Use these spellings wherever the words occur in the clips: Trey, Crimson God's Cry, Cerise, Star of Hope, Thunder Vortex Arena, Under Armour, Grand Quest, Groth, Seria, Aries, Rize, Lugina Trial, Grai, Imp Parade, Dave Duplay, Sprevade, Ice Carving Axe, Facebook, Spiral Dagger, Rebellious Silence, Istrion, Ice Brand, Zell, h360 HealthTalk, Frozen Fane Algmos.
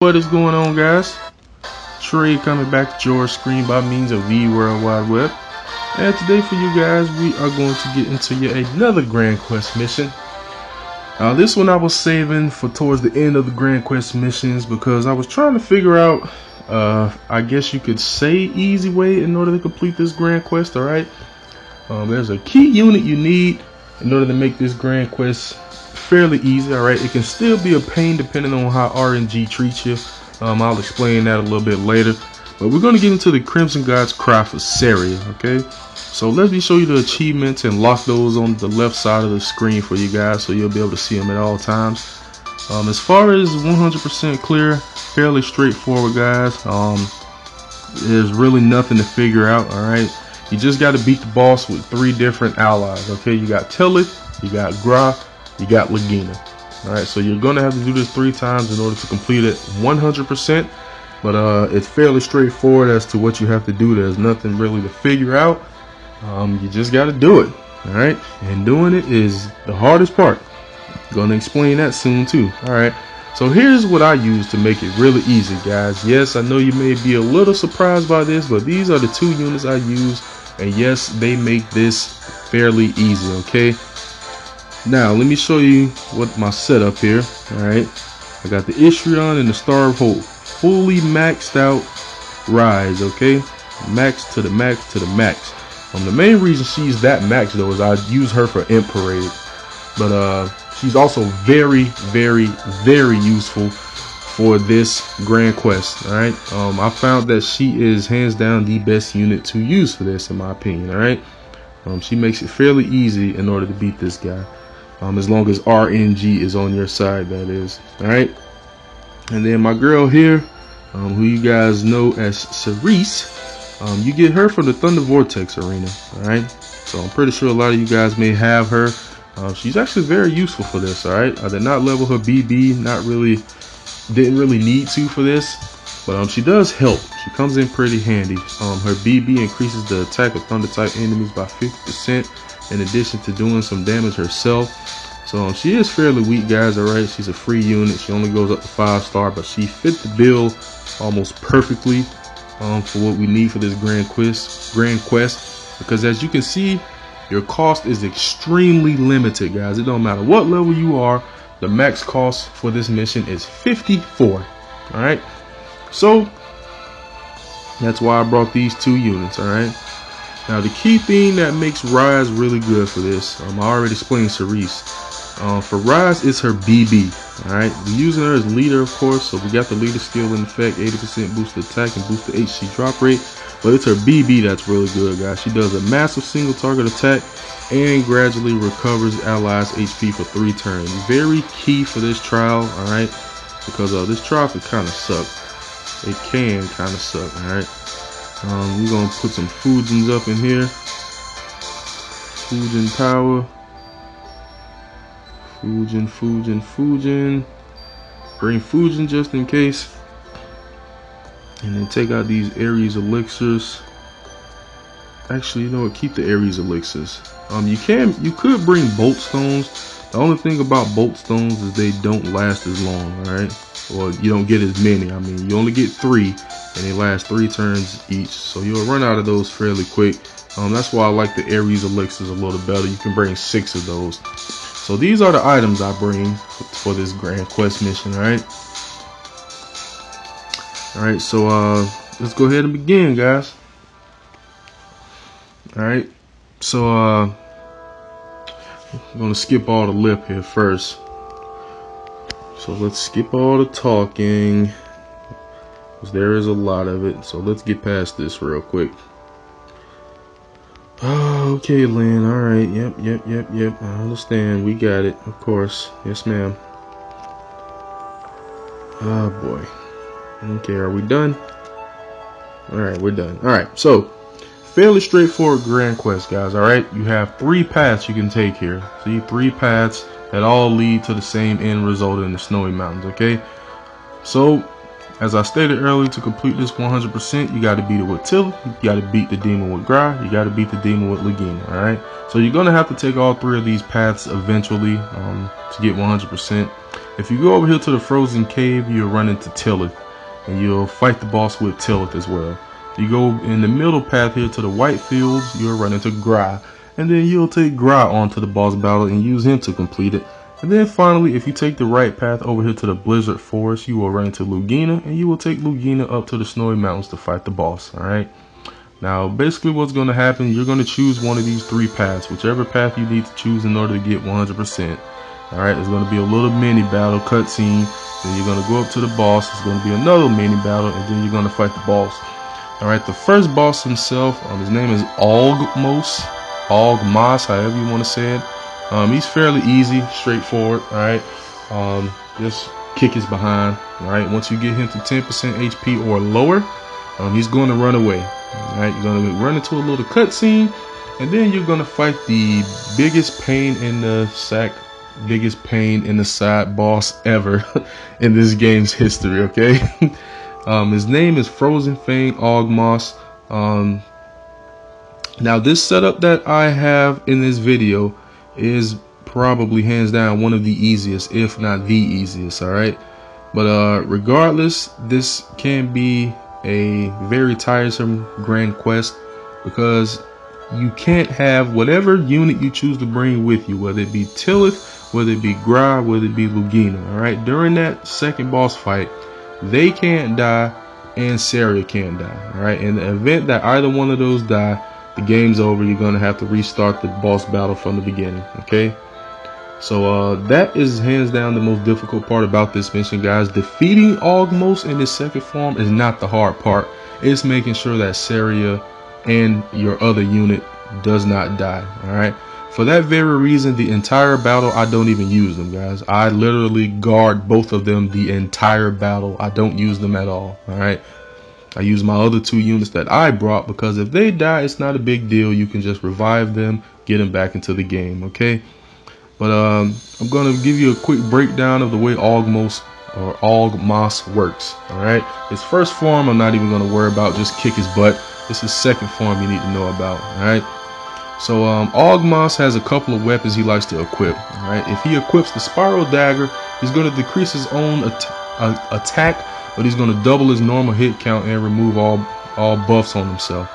What is going on, guys? Trey coming back to your screen by means of the World Wide Web. And today for you guys, we are going to get into yet another Grand Quest mission. Now this one I was saving for towards the end of the Grand Quest missions because I was trying to figure out, I guess you could say, easy way in order to complete this Grand Quest, alright? There's a key unit you need in order to make this Grand Quest fairly easy, alright. It can still be a pain depending on how RNG treats you. I'll explain that a little bit later. But we're going to get into the Crimson God's Cry for Seria, okay? So let me show you the achievements and lock those on the left side of the screen for you guys so you'll be able to see them at all times. As far as 100% clear, fairly straightforward, guys. There's really nothing to figure out, alright. You just got to beat the boss with 3 different allies, okay? You got Telek, you got Groth, you got Lugina. Alright, so you're going to have to do this 3 times in order to complete it 100%. But it's fairly straightforward as to what you have to do. There's nothing really to figure out. You just got to do it. Alright, and doing it is the hardest part. I'm going to explain that soon too. Alright, so here's what I use to make it really easy, guys. Yes, I know you may be a little surprised by this, but these are the 2 units I use. And yes, they make this fairly easy, okay? Now, let me show you what my setup here, alright? I got the Istrion and the Star of Hope, fully maxed out Rize, okay? Max to the max to the max. The main reason she's that max, though, is I use her for Imp Parade. But she's also very, very, very useful for this Grand Quest, alright? I found that she is hands down the best unit to use for this, in my opinion, alright? She makes it fairly easy in order to beat this guy. As long as RNG is on your side, that is. Alright. And then my girl here, who you guys know as Cerise, you get her from the Thunder Vortex Arena. Alright. So I'm pretty sure a lot of you guys may have her. She's actually very useful for this. Alright. I did not level her BB. Didn't really need to for this. But she does help. She comes in pretty handy. Her BB increases the attack of Thunder type enemies by 50%. In addition to doing some damage herself. So she is fairly weak, guys, alright. She's a free unit. She only goes up to 5-star, but she fit the bill almost perfectly for what we need for this Grand Quest. Because as you can see, your cost is extremely limited, guys. It don't matter what level you are, the max cost for this mission is 54. Alright. So that's why I brought these 2 units, alright. Now the key thing that makes Rize really good for this, I already explained Cerise. For Rize, it's her BB. Alright, we're using her as leader, of course, so we got the leader skill in effect, 80% boost the attack and boost the HC drop rate. But it's her BB that's really good, guys. She does a massive single target attack and gradually recovers allies HP for 3 turns. Very key for this trial, alright, because this trial can kind of suck. It can kind of suck, alright. We're gonna put some Fujins up in here. Fujin power. Fujin. Bring Fujin just in case. And then take out these Aries elixirs. Actually, you know what? Keep the Aries elixirs. You could bring bolt stones. The only thing about bolt stones is they don't last as long, alright? Or you don't get as many. I mean, you only get 3. And they last 3 turns each, so you'll run out of those fairly quick. That's why I like the Aries elixirs a little better. You can bring 6 of those. So these are the items I bring for this Grand Quest mission, alright? Alright, so let's go ahead and begin, guys. Alright, so I'm going to skip all the lip here first. So let's skip all the talking. There is a lot of it, so let's get past this real quick. Okay, Lynn, alright, yep, I understand, we got it, of course, yes ma'am. Oh boy, okay, are we done? Alright, we're done. Alright, so, fairly straightforward Grand Quest, guys, alright? You have 3 paths you can take here, see, 3 paths that all lead to the same end result in the Snowy Mountains, okay? So, as I stated earlier, to complete this 100%, you got to beat it with Telek, you got to beat the demon with Groth, you got to beat the demon with Lugina, alright? So you're going to have to take all 3 of these paths eventually to get 100%. If you go over here to the Frozen Cave, you'll run into Telek, and you'll fight the boss with Telek as well. You go in the middle path here to the White Fields, you'll run into Grai, and then you'll take Grai onto the boss battle and use him to complete it. And then finally, if you take the right path over here to the Blizzard Forest, you will run into Lugina, and you will take Lugina up to the Snowy Mountains to fight the boss, alright? Now, basically what's going to happen, you're going to choose one of these three paths, whichever path you need to choose in order to get 100%. Alright, there's going to be a little mini battle cutscene, then you're going to go up to the boss, there's going to be another mini battle, and then you're going to fight the boss. Alright, the first boss himself, his name is Algmos, however you want to say it. He's fairly easy, straightforward, alright, just kick his behind, alright. Once you get him to 10% HP or lower, he's going to run away, alright. You're going to run into a little cutscene, and then you're going to fight the biggest pain in the sack, biggest pain in the side boss ever in this game's history, okay. His name is Frozen Fane Algmos. Now this setup that I have in this video is probably hands down one of the easiest, if not the easiest, alright. But regardless, this can be a very tiresome Grand Quest, because you can't have whatever unit you choose to bring with you, whether it be Telek, whether it be Grai, whether it be Lugina, alright. During that second boss fight, they can't die and Seria can't die, alright. In the event that either one of those die, the game's over. You're going to have to restart the boss battle from the beginning, okay? So that is hands down the most difficult part about this mission, guys. Defeating Algmos in his second form is not the hard part. It's making sure that Seria and your other unit does not die, alright? For that very reason, the entire battle, I don't even use them, guys. I literally guard both of them the entire battle. I don't use them at all, alright? I use my other two units that I brought, because if they die, it's not a big deal. You can just revive them, get them back into the game, okay? But I'm going to give you a quick breakdown of the way Algmos works, alright? His first form, I'm not even going to worry about. Just kick his butt. It's his second form you need to know about, alright? So Algmos has a couple of weapons he likes to equip, alright? If he equips the Spiral Dagger, he's going to decrease his own attack, but he's going to double his normal hit count and remove all buffs on himself.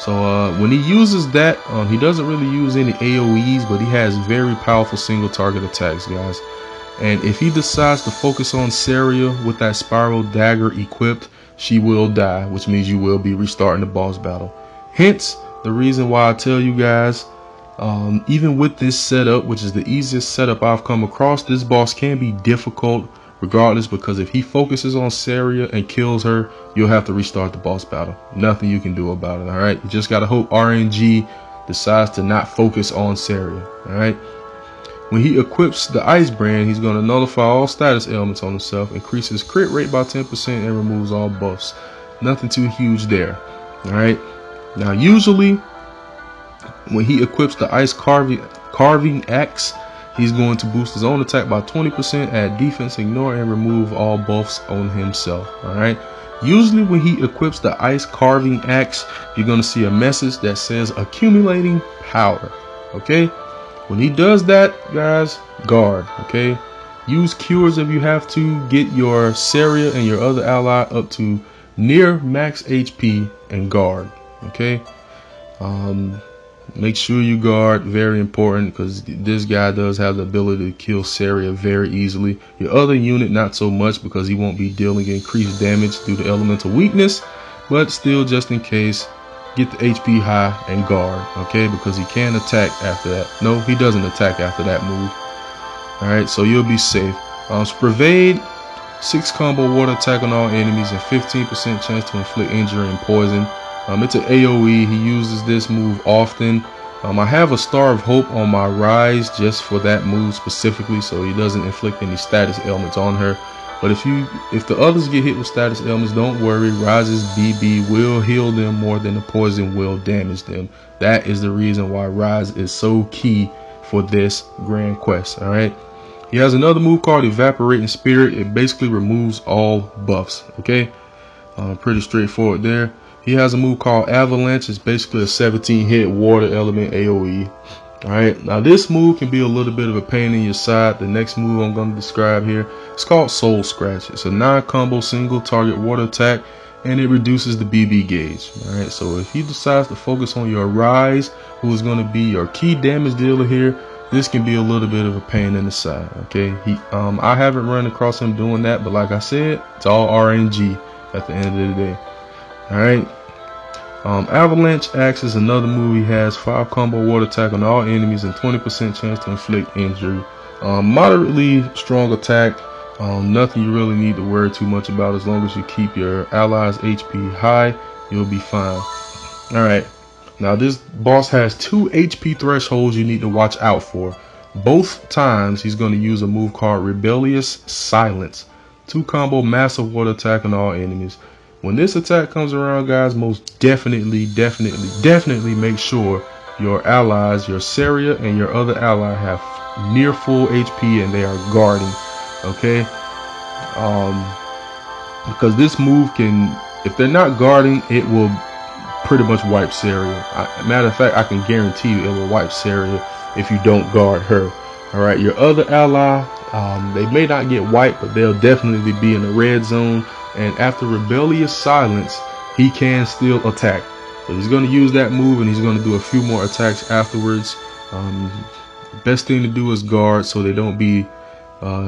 So when he uses that, he doesn't really use any AoEs, but he has very powerful single target attacks, guys. And if he decides to focus on Seria with that Spiral Dagger equipped, she will die, which means you will be restarting the boss battle. Hence the reason why I tell you guys, even with this setup, which is the easiest setup I've come across, this boss can be difficult regardless, because if he focuses on Seria and kills her, you'll have to restart the boss battle. Nothing you can do about it, alright? You just gotta hope RNG decides to not focus on Seria, alright? When he equips the Ice Brand, he's gonna nullify all status ailments on himself, increases crit rate by 10% and removes all buffs. Nothing too huge there, alright? Now usually, when he equips the Ice Carving Axe, he's going to boost his own attack by 20%, add defense, ignore, and remove all buffs on himself, alright? Usually when he equips the Ice Carving Axe, you're going to see a message that says accumulating power, okay? When he does that, guys, guard, okay? Use cures if you have to. Get your Seria and your other ally up to near max HP and guard, okay? Make sure you guard, very important, because this guy does have the ability to kill Seria very easily. Your other unit, not so much, because he won't be dealing increased damage due to elemental weakness, but still, just in case, get the HP high and guard, okay, because he can attack after that. No, he doesn't attack after that move, alright, so you'll be safe. Sprevade, 6 combo water attack on all enemies and 15% chance to inflict injury and poison. It's an AoE. He uses this move often. I have a Star of Hope on my Rize just for that move specifically, so he doesn't inflict any status ailments on her. But if the others get hit with status ailments, don't worry. Rize's BB will heal them more than the poison will damage them. That is the reason why Rize is so key for this Grand Quest. All right. He has another move called Evaporating Spirit. It basically removes all buffs. Okay. Pretty straightforward there. He has a move called Avalanche. It's basically a 17 hit water element AoE. Alright, now this move can be a little bit of a pain in your side. The next move I'm going to describe here, it's called Soul Scratch. It's a non-combo single target water attack, and it reduces the BB gauge. Alright, so if he decides to focus on your Rize, who is going to be your key damage dealer here, this can be a little bit of a pain in the side. Okay, I haven't run across him doing that, but like I said, it's all RNG at the end of the day. Alright. Avalanche Axe is another move. He has 5 combo water attack on all enemies and 20% chance to inflict injury. Moderately strong attack. Nothing you really need to worry too much about. As long as you keep your allies HP high, you'll be fine. Alright, now this boss has 2 HP thresholds you need to watch out for. Both times he's going to use a move called Rebellious Silence. 2 combo massive water attack on all enemies. When this attack comes around, guys, most definitely make sure your allies, your Seria and your other ally, have near full HP and they are guarding, okay? Because this move can, if they're not guarding, it will pretty much wipe Seria. Matter of fact, I can guarantee you it will wipe Seria if you don't guard her. All right, your other ally, they may not get wiped, but they'll definitely be in the red zone. And after Rebellious Silence, he can still attack. So he's going to use that move, and he's going to do a few more attacks afterwards. Best thing to do is guard so they don't be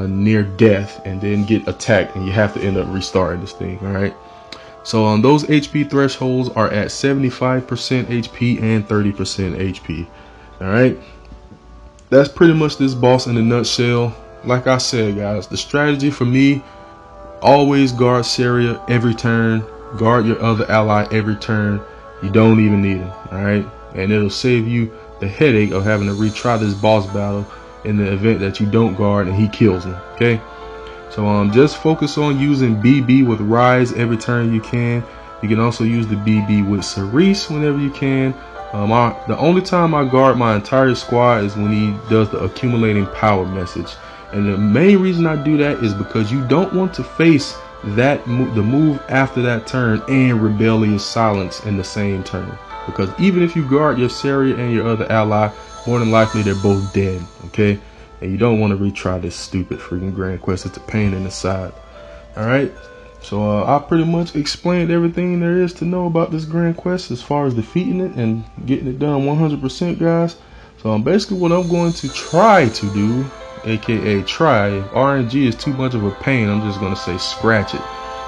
near death and then get attacked, and you have to end up restarting this thing. All right. So those HP thresholds are at 75% HP and 30% HP. All right. That's pretty much this boss in a nutshell. Like I said, guys, the strategy for me: always guard Seria every turn, guard your other ally every turn. You don't even need them, alright? And it'll save you the headache of having to retry this boss battle in the event that you don't guard and he kills him, okay? So just focus on using BB with Rize every turn you can. You can also use the BB with Cerise whenever you can. The only time I guard my entire squad is when he does the accumulating power message. And the main reason I do that is because you don't want to face that the move after that turn and Rebellious Silence in the same turn. Because even if you guard your Seria and your other ally, more than likely they're both dead, okay? And you don't want to retry this stupid freaking Grand Quest. It's a pain in the side. Alright, so I pretty much explained everything there is to know about this Grand Quest as far as defeating it and getting it done 100%, guys. So basically what I'm going to try to do, aka try, if RNG is too much of a pain, I'm just going to say scratch it.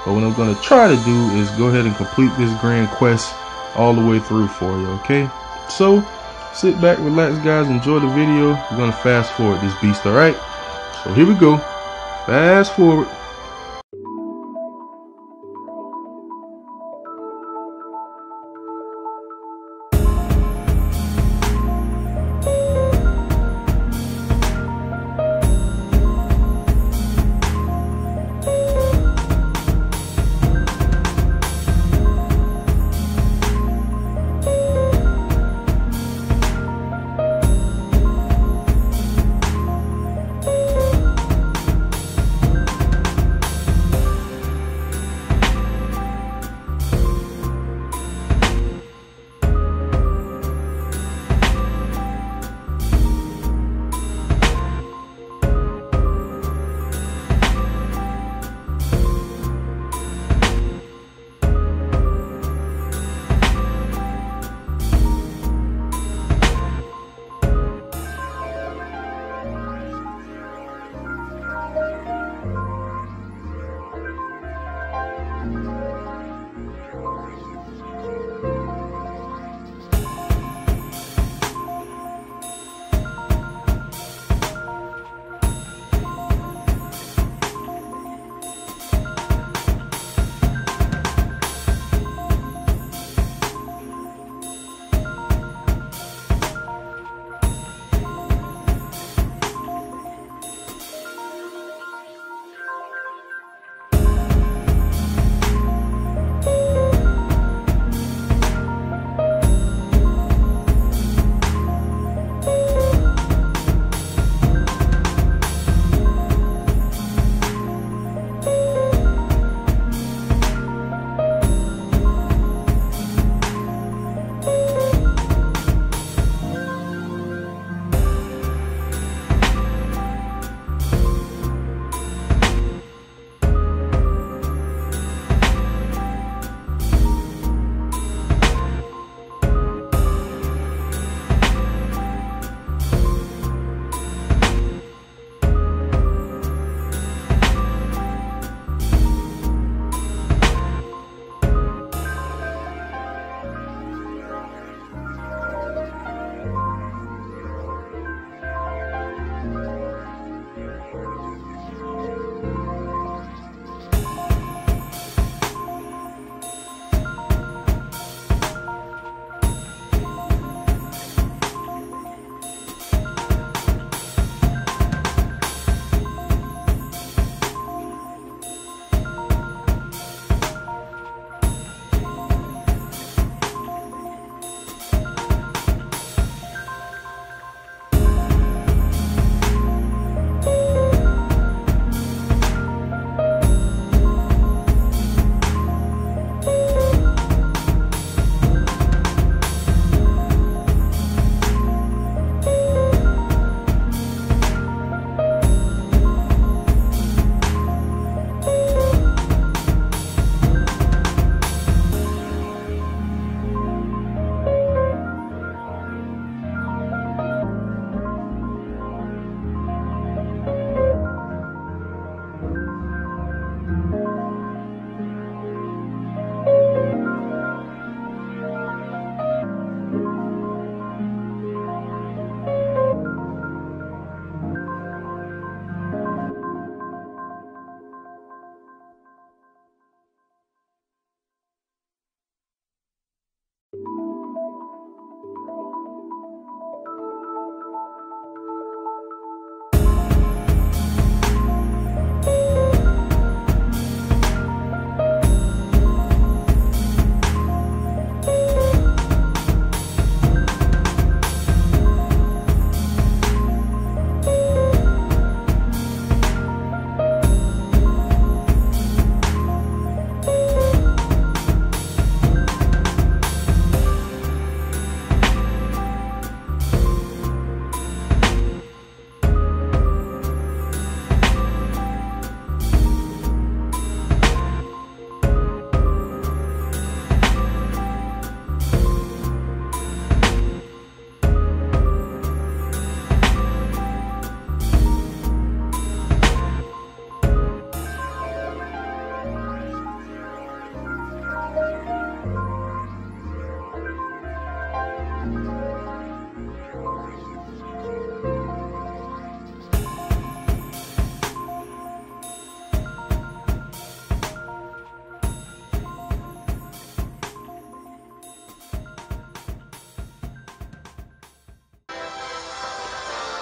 But what I'm going to try to do is go ahead and complete this Grand Quest all the way through for you, okay? So sit back, relax, guys, enjoy the video. We're going to fast forward this beast, alright? So here we go, fast forward.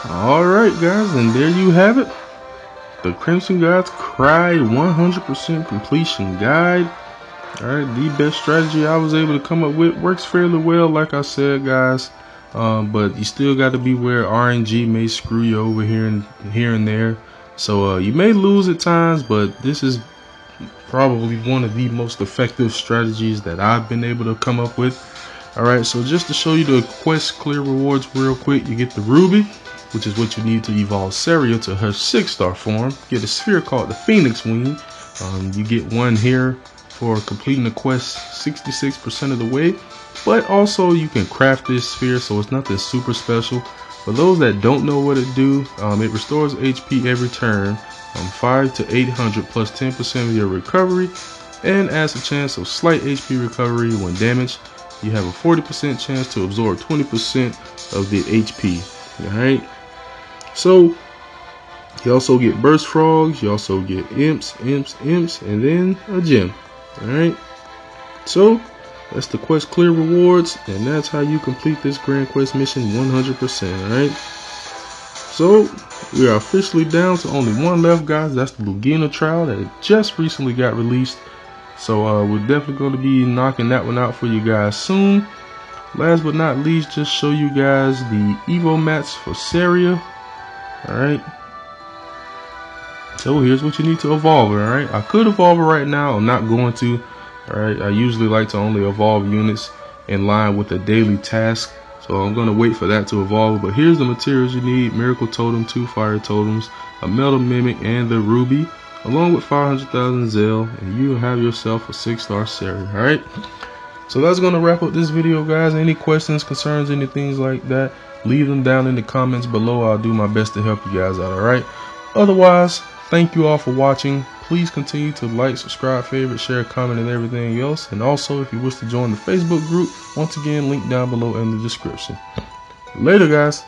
Alright guys, and there you have it. The Crimson God's Cry 100% completion guide. Alright, the best strategy I was able to come up with. Works fairly well, like I said guys. But you still got to be where RNG may screw you over here and there. So you may lose at times, but this is probably one of the most effective strategies that I've been able to come up with. Alright, so just to show you the quest clear rewards real quick, you get the ruby, which is what you need to evolve Seria to her 6-star form. You get a sphere called the Phoenix Wing. You get one here for completing the quest 66% of the way. But also you can craft this sphere, so it's nothing super special. For those that don't know what it do, it restores HP every turn, 5 to 800 plus 10% of your recovery, and adds a chance of slight HP recovery when damaged. You have a 40% chance to absorb 20% of the HP. Alright, so you also get burst frogs, you also get imps, and then a gem. Alright, so that's the quest clear rewards, and that's how you complete this Grand Quest mission 100%. Alright, so we are officially down to only one left guys. That's the Lugina Trial that just recently got released. So we're definitely going to be knocking that one out for you guys soon. Last but not least, just show you guys the Evo mats for Seria. Alright, so here's what you need to evolve her. Alright, I could evolve her right now, I'm not going to. Alright, I usually like to only evolve units in line with a daily task, so I'm going to wait for that to evolve. But here's the materials you need: Miracle Totem, 2 Fire Totems, a Metal Mimic, and the Ruby, along with 500,000 Zell, and you'll have yourself a 6-star Seria. Alright, so that's going to wrap up this video guys. Any questions, concerns, any things like that, leave them down in the comments below. I'll do my best to help you guys out. Alright, otherwise, thank you all for watching. Please continue to like, subscribe, favorite, share, comment, and everything else. And also, if you wish to join the Facebook group, once again, link down below in the description. Later guys.